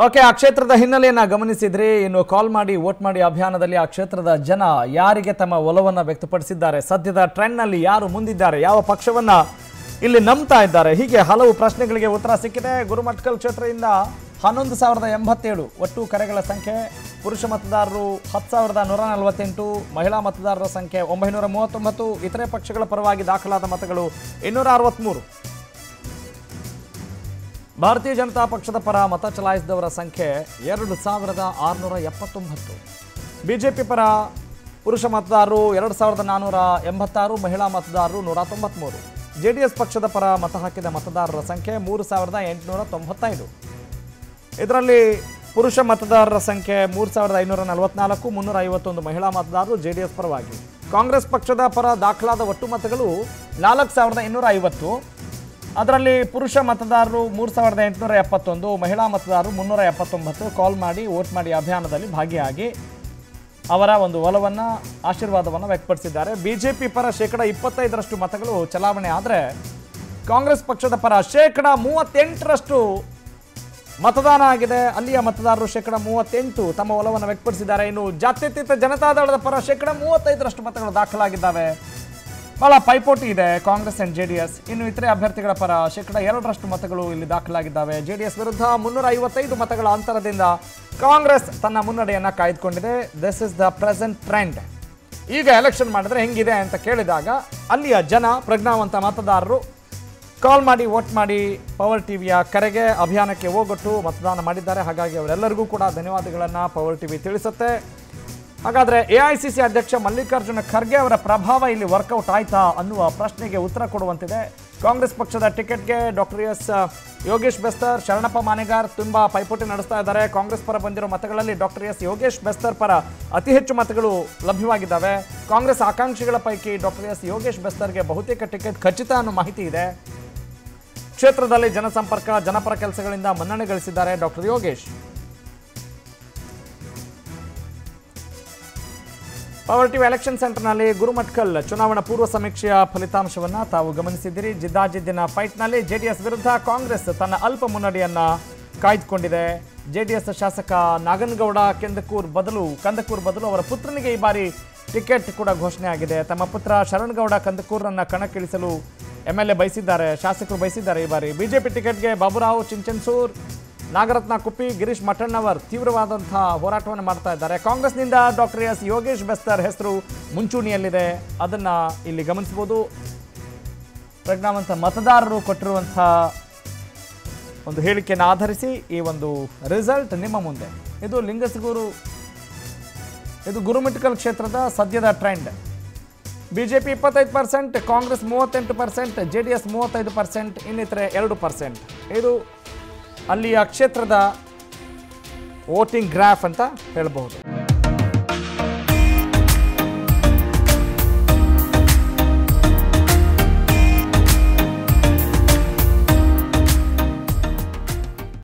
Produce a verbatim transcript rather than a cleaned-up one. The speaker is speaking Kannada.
ओके आ क्षेत्र हिन्नेलेयन्न गमनिसिद्रे इन्नु कॉल माडि वोट माडि अभियानदल्लि आ क्षेत्र जन यारिगे तम्म ओलवन्न व्यक्तपडिसिद्दारे सद्यद ट्रेंड नल्लि यारु मुंदिद्दारे याव पक्षवन्न इल्लि नम्बुत्ता इद्दारे हीगे हलवु प्रश्नेगळिगे उत्तर सिक्किदे। गुरुमटकल क्षेत्रदिंद ಹನ್ನೊಂದು ಸಾವಿರದ ಎಂಬತ್ತೇಳು ಒಟ್ಟು ಕರೆಗಳ ಸಂಖ್ಯೆ, ಪುರುಷ ಮತದಾರರು ಹತ್ತು ಸಾವಿರದ ನೂರ ನಲವತ್ತೆಂಟು, ಮಹಿಳಾ ಮತದಾರರ ಸಂಖ್ಯೆ ಒಂಬೈನೂರ ಮೂವತ್ತೊಂಬತ್ತು, ಇತರೆ ಪಕ್ಷಗಳ ಪರವಾಗಿ ದಾಖಲಾದ ಮತಗಳು ಇನ್ನೂರ ಅರವತ್ತಮೂರು। ಭಾರತೀಯ ಜನತಾ ಪಕ್ಷದ ಪರ ಮತ ಚಲಾಯಿಸಿದವರ ಸಂಖ್ಯೆ ಎರಡು ಸಾವಿರದ ಆರುನೂರ ಎಪ್ಪತ್ತೊಂಬತ್ತು, ಬಿಜೆಪಿ ಪರ ಪುರುಷ ಮತದಾರರು ಎರಡು ಸಾವಿರದ ನಾನ್ನೂರ ಎಂಬತ್ತಾರು, ಮಹಿಳಾ ಮತದಾರರು ನೂರ ತೊಂಬತ್ತಮೂರು, ಜೆಡಿಎಸ್ ಪಕ್ಷದ ಪರ ಮತ ಹಾಕಿದ ಮತದಾರರ ಸಂಖ್ಯೆ ಮೂರು ಸಾವಿರದ ಎಂಟುನೂರ ತೊಂಬತ್ತೈದು, ಇದರಲ್ಲಿ ಪುರುಷ ಮತದಾರರ ಸಂಖ್ಯೆ ಮೂರು ಸಾವಿರದ ಐನೂರ ನಲವತ್ತನಾಲ್ಕು, ಮುನ್ನೂರ ಐವತ್ತೊಂದು ಮಹಿಳಾ ಮತದಾರರು ಜೆಡಿಎಸ್ ಪರವಾಗಿ। ಕಾಂಗ್ರೆಸ್ ಪಕ್ಷದ ಪರ ದಾಖಲಾದ ಒಟ್ಟು ಮತಗಳು ನಾಲ್ಕು ಸಾವಿರದ ಇನ್ನೂರ ಐವತ್ತು, ಅದರಲ್ಲಿ ಪುರುಷ ಮತದಾರರು ಮೂರು ಸಾವಿರದ ಎಂಟುನೂರ ಎಪ್ಪತ್ತೊಂದು, ಮಹಿಳಾ ಮತದಾರರು ಮುನ್ನೂರ ಎಪ್ಪತ್ತೊಂಬತ್ತು। ಕಾಲ್ ಮಾಡಿ ವೋಟ್ ಮಾಡಿ ಅಭಿಯಾನದಲ್ಲಿ ಭಾಗಿಯಾಗಿ ಅವರ ಒಂದು ಒಲವನ್ನು ಆಶೀರ್ವಾದವನ್ನು ವ್ಯಕ್ತಪಡಿಸಿದ್ದಾರೆ। ಬಿಜೆಪಿ ಪರ ಶೇಕಡಾ ಇಪ್ಪತ್ತೈದರಷ್ಟು ಮತಗಳು ಚಲಾವಣೆ ಆದರೆ ಕಾಂಗ್ರೆಸ್ ಪಕ್ಷದ ಪರ ಶೇಕಡಾ ಮೂವತ್ತೆಂಟರಷ್ಟು ಮತದಾನ ಆಗಿದೆ, ಅಲ್ಲಿಯ ಮತದಾರರು ಶೇಕಡಾ ಮೂವತ್ತೆಂಟು ತಮ್ಮ ಒಲವನ್ನು ವ್ಯಕ್ತಪಡಿಸಿದ್ದಾರೆ। ಇನ್ನು ಜಾತ್ಯತೀತ ಜನತಾದಳದ ಪರ ಶೇಕಡಾ ಮೂವತ್ತೈದರಷ್ಟು ಮತಗಳು ದಾಖಲಾಗಿದ್ದಾವೆ, ಬಹಳ ಪೈಪೋಟಿ ಇದೆ ಕಾಂಗ್ರೆಸ್ ಅಂಡ್ ಜೆಡಿಎಸ್। ಇನ್ನು ಇತರೆ ಅಭ್ಯರ್ಥಿಗಳ ಪರ ಶೇಕಡಾ ಎರಡರಷ್ಟು ಮತಗಳು ಇಲ್ಲಿ ದಾಖಲಾಗಿದ್ದಾವೆ। ಜೆಡಿಎಸ್ ವಿರುದ್ಧ ಮುನ್ನೂರ ಐವತ್ತೈದು ಮತಗಳ ಅಂತರದಿಂದ ಕಾಂಗ್ರೆಸ್ ತನ್ನ ಮುನ್ನಡೆಯನ್ನು ಕಾಯ್ದುಕೊಂಡಿದೆ। This is the present trend. ಈಗ ಎಲೆಕ್ಷನ್ ಮಾಡಿದ್ರೆ ಹೆಂಗಿದೆ ಅಂತ ಕೇಳಿದಾಗ ಅಲ್ಲಿಯ ಜನ, ಪ್ರಜ್ಞಾವಂತ ಮತದಾರರು ಕಾಲ್ ಮಾಡಿ ವೋಟ್ ಮಾಡಿ ಪವರ್ ಟಿವಿಯ ಕರೆಗೆ, ಅಭಿಯಾನಕ್ಕೆ ಹೋಗೊಟ್ಟು ಮತದಾನ ಮಾಡಿದ್ದಾರೆ। ಹಾಗಾಗಿ ಅವರೆಲ್ಲರಿಗೂ ಕೂಡ ಧನ್ಯವಾದಗಳನ್ನು ಪವರ್ ಟಿವಿ ತಿಳಿಸುತ್ತೆ। ಹಾಗಾದರೆ ಎ ಐ ಸಿ ಸಿ ಅಧ್ಯಕ್ಷ ಮಲ್ಲಿಕಾರ್ಜುನ ಖರ್ಗೆ ಅವರ ಪ್ರಭಾವ ಇಲ್ಲಿ ವರ್ಕೌಟ್ ಆಯ್ತಾ ಅನ್ನುವ ಪ್ರಶ್ನೆಗೆ ಉತ್ತರ ಕೊಡುವಂತಿದೆ। ಕಾಂಗ್ರೆಸ್ ಪಕ್ಷದ ಟಿಕೆಟ್ಗೆ ಡಾಕ್ಟರ್ ಎಸ್ ಯೋಗೇಶ್ ಬೆಸ್ತರ್, ಶರಣಪ್ಪ ಮಾನೆಗಾರ್ ತುಂಬ ಪೈಪೋಟಿ ನಡೆಸ್ತಾ ಇದ್ದಾರೆ। ಕಾಂಗ್ರೆಸ್ ಪರ ಬಂದಿರೋ ಮತಗಳಲ್ಲಿ ಡಾಕ್ಟರ್ ಎಸ್ ಯೋಗೇಶ್ ಬೆಸ್ತರ್ ಪರ ಅತಿ ಹೆಚ್ಚು ಮತಗಳು ಲಭ್ಯವಾಗಿದ್ದಾವೆ। ಕಾಂಗ್ರೆಸ್ ಆಕಾಂಕ್ಷಿಗಳ ಪೈಕಿ ಡಾಕ್ಟರ್ ಎಸ್ ಯೋಗೇಶ್ ಬೆಸ್ತರ್ಗೆ ಬಹುತೇಕ ಟಿಕೆಟ್ ಖಚಿತ ಅನ್ನೋ ಮಾಹಿತಿ ಇದೆ। ಕ್ಷೇತ್ರದಲ್ಲಿ ಜನಸಂಪರ್ಕ, ಜನಪರ ಕೆಲಸಗಳಿಂದ ಮನ್ನಣೆ ಗಳಿಸಿದ್ದಾರೆ doctor Yogesh. Power TV election ಸೆಂಟರ್ನಲ್ಲಿ ಗುರುಮಟ್ಕಲ್ ಚುನಾವಣಾ ಪೂರ್ವ ಸಮೀಕ್ಷೆಯ ಫಲಿತಾಂಶವನ್ನು ತಾವು ಗಮನಿಸಿದ್ದೀರಿ। ಜಿದ್ದಾಜಿದ್ದಿನ ಫೈಟ್ನಲ್ಲಿ ಜೆಡಿಎಸ್ ವಿರುದ್ಧ ಕಾಂಗ್ರೆಸ್ ತನ್ನ ಅಲ್ಪ ಮುನ್ನಡೆಯನ್ನು ಕಾಯ್ದುಕೊಂಡಿದೆ। ಜೆಡಿಎಸ್ ಶಾಸಕ ನಾಗನಗೌಡ ಕಂದಕೂರ್ ಬದಲು ಕಂದಕೂರ್ ಬದಲು ಅವರ ಪುತ್ರನಿಗೆ ಈ ಬಾರಿ ಟಿಕೆಟ್ ಕೂಡ ಘೋಷಣೆಯಾಗಿದೆ। ತಮ್ಮ ಪುತ್ರ ಶರಣಗೌಡ ಕಂದಕೂರನ್ನು ಕಣಕ್ಕಿಳಿಸಲು ಎಂ ಎಲ್ ಎ ಬಯಸಿದ್ದಾರೆ, ಶಾಸಕರು ಬಯಸಿದ್ದಾರೆ ಈ ಬಾರಿ। ಬಿಜೆಪಿ ಟಿಕೆಟ್ಗೆ ಬಾಬಾ ರಾಹುಲ್ ಚಿಂಚನ್ಸೂರ್, ನಾಗರತ್ನ ಕುಪ್ಪಿ, ಗಿರೀಶ್ ಮಠಣ್ಣವರ್ ತೀವ್ರವಾದಂಥ ಹೋರಾಟವನ್ನು ಮಾಡ್ತಾ ಇದ್ದಾರೆ। ಕಾಂಗ್ರೆಸ್ನಿಂದ ಡಾಕ್ಟರ್ ಎಸ್ ಯೋಗೇಶ್ ಬೆಸ್ತರ್ ಹೆಸರು ಮುಂಚೂಣಿಯಲ್ಲಿದೆ, ಅದನ್ನು ಇಲ್ಲಿ ಗಮನಿಸ್ಬೋದು। ಪ್ರಜ್ಞಾವಂತ ಮತದಾರರು ಕೊಟ್ಟಿರುವಂಥ ಒಂದು ಹೇಳಿಕೆಯನ್ನು ಆಧರಿಸಿ ಈ ಒಂದು ರಿಸಲ್ಟ್ ನಿಮ್ಮ ಮುಂದೆ। ಇದು ಲಿಂಗಸಗೂರು, ಇದು ಗುರುಮಿಟ್ಕಲ್ ಕ್ಷೇತ್ರದ ಸದ್ಯದ ಟ್ರೆಂಡ್। ಬಿಜೆಪಿ ಇಪ್ಪತ್ತೈದು ಪರ್ಸೆಂಟ್, ಕಾಂಗ್ರೆಸ್ ಮೂವತ್ತೆಂಟು ಪರ್ಸೆಂಟ್, ಜೆಡಿಎಸ್ ಮೂವತ್ತೈದು ಪರ್ಸೆಂಟ್, ಇನ್ನಿತರೆ ಎರಡು ಪರ್ಸೆಂಟ್। ಇದು ಅಲ್ಲಿಯ ಕ್ಷೇತ್ರದ ವೋಟಿಂಗ್ ಗ್ರಾಫ್ ಅಂತ ಹೇಳಬಹುದು।